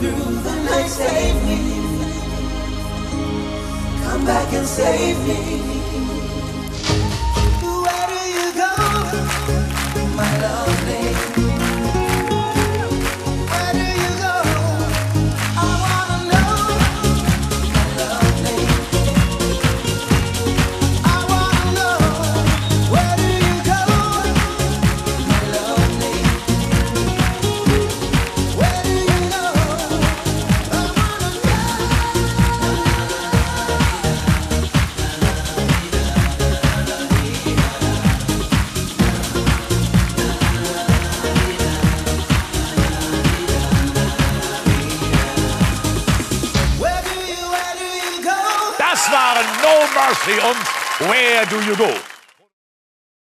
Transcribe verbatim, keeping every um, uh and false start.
through the night. Save me, come back and save me. Where do you go, my lovely? Where do you go? I wanna know, my lovely. I wanna know, where do you go, my lovely? Where do you go? I wanna know. Where do you, where do you go? Das waren No Mercy und Where Do You Go.